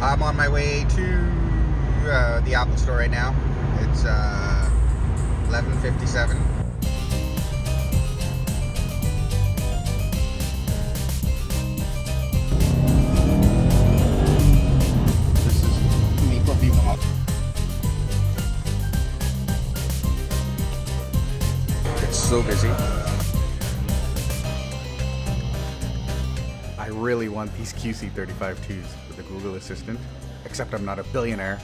I'm on my way to the Apple store right now. It's 11:57. This is me, Puffy Mop. It's so busy. I really want these QC352s with the Google Assistant, except I'm not a billionaire.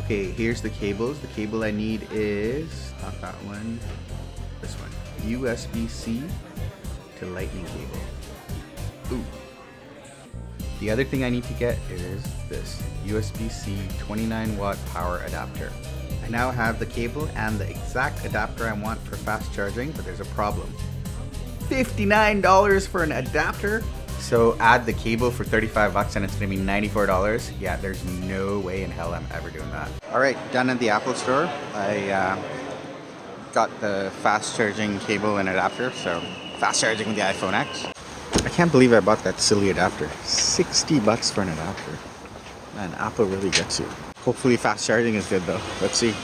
Okay, here's the cables. The cable I need is, not that one, this one. USB-C to Lightning cable. Ooh. The other thing I need to get is this USB-C 29-watt power adapter. I now have the cable and the exact adapter I want for fast charging, but there's a problem. $59 for an adapter? So add the cable for 35 bucks and it's gonna be $94. Yeah, there's no way in hell I'm ever doing that. All right, done at the Apple store. I got the fast charging cable and adapter, so fast charging with the iPhone X. I can't believe I bought that silly adapter. 60 bucks for an adapter. Man, Apple really gets you. Hopefully fast charging is good though. Let's see.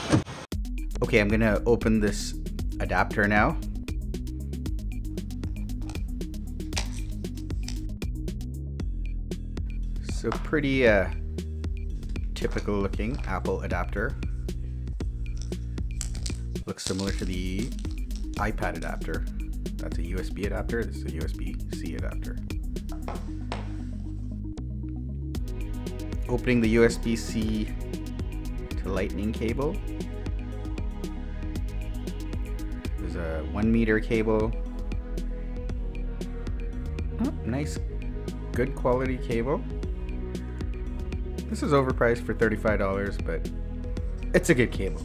Okay, I'm gonna open this adapter now. So pretty typical looking Apple adapter. Looks similar to the iPad adapter. That's a USB adapter, this is a USB-C adapter. Opening the USB-C to Lightning cable. There's a 1 meter cable. Oh, nice, good quality cable. This is overpriced for $35, but it's a good cable.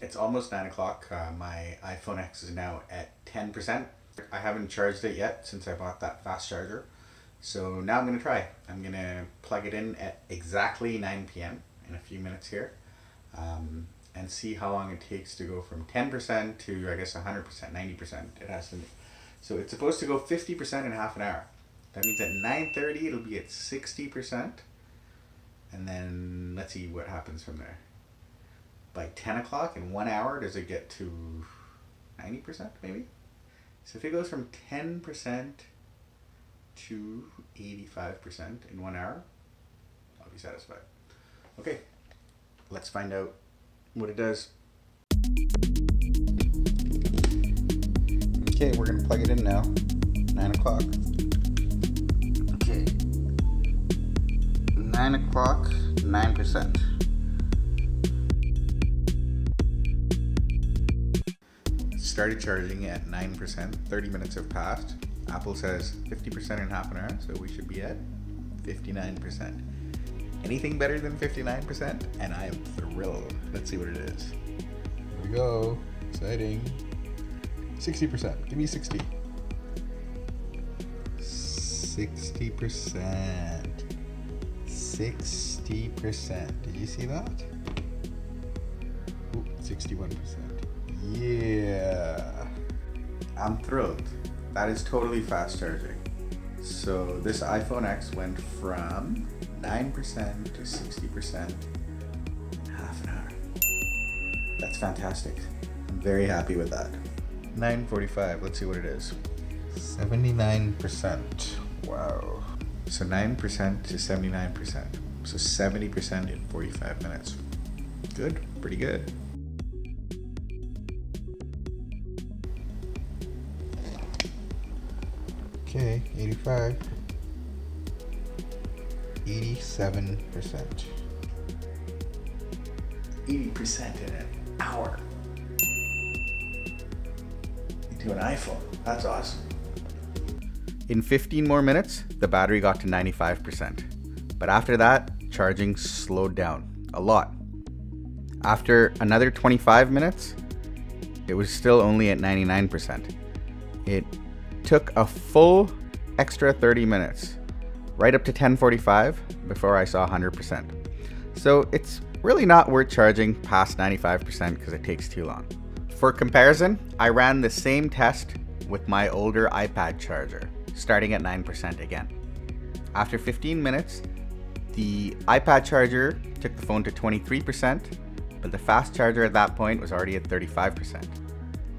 It's almost 9 o'clock. My iPhone X is now at 10%. I haven't charged it yet since I bought that fast charger. So now I'm going to try. I'm going to plug it in at exactly 9 p.m. in a few minutes here and see how long it takes to go from 10% to, I guess, 100%, 90%. It has to. So it's supposed to go 50% in half an hour. That means at 9:30 it'll be at 60%. And then let's see what happens from there. By 10 o'clock in 1 hour, does it get to 90% maybe? So if it goes from 10% to 85% in 1 hour, I'll be satisfied. Okay, let's find out what it does. Okay, we're gonna plug it in now, 9 o'clock. Okay, 9 o'clock, 9%. Started charging at 9%, 30 minutes have passed. Apple says 50% in half an hour, so we should be at 59%. Anything better than 59%? And I am thrilled. Let's see what it is. Here we go, exciting. 60%. Give me 60. 60%. 60%. Did you see that? Ooh, 61%. Yeah. I'm thrilled. That is totally fast charging. So this iPhone X went from 9% to 60% in half an hour. That's fantastic. I'm very happy with that. 9:45, let's see what it is. 79%, wow. So 9% to 79%. So 70% in 45 minutes. Good, pretty good. Okay, 85. 87%. 80% in an hour. To an iPhone. That's awesome. In 15 more minutes, the battery got to 95%. But after that, charging slowed down a lot. After another 25 minutes, it was still only at 99%. It took a full extra 30 minutes, right up to 10:45 before I saw 100%. So it's really not worth charging past 95% because it takes too long. For comparison, I ran the same test with my older iPad charger, starting at 9% again. After 15 minutes, the iPad charger took the phone to 23%, but the fast charger at that point was already at 35%.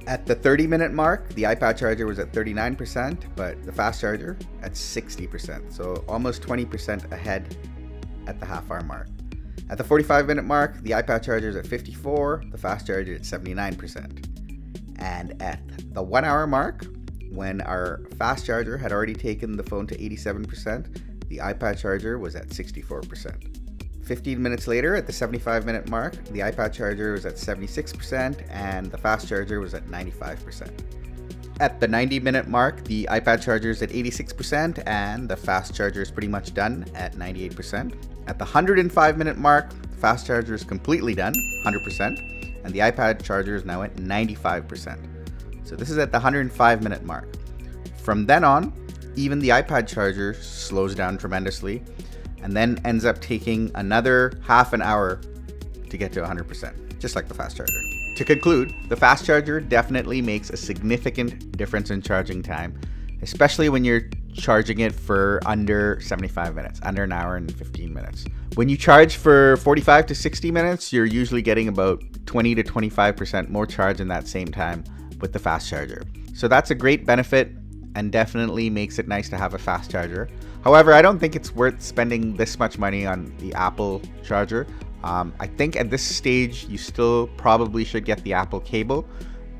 At the 30-minute mark, the iPad charger was at 39%, but the fast charger at 60%, so almost 20% ahead at the half-hour mark. At the 45-minute mark, the iPad charger is at 54, the fast charger at 79%. And at the 1-hour mark, when our fast charger had already taken the phone to 87%, the iPad charger was at 64%. 15 minutes later, at the 75-minute mark, the iPad charger was at 76% and the fast charger was at 95%. At the 90-minute mark, the iPad charger is at 86% and the fast charger is pretty much done at 98%. At the 105-minute mark, the fast charger is completely done, 100%, and the iPad charger is now at 95%. So this is at the 105-minute mark. From then on, even the iPad charger slows down tremendously, and then ends up taking another half an hour to get to 100%, just like the fast charger. To conclude, the fast charger definitely makes a significant difference in charging time, especially when you're charging it for under 75 minutes, under an hour and 15 minutes. When you charge for 45 to 60 minutes, you're usually getting about 20 to 25% more charge in that same time with the fast charger. So that's a great benefit and definitely makes it nice to have a fast charger. However, I don't think it's worth spending this much money on the Apple charger. I think at this stage, you still probably should get the Apple cable,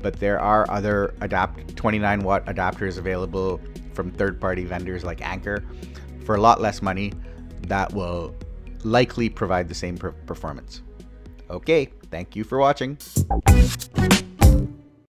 but there are other 29-watt adapters available from third-party vendors like Anker for a lot less money that will likely provide the same performance. Okay, thank you for watching.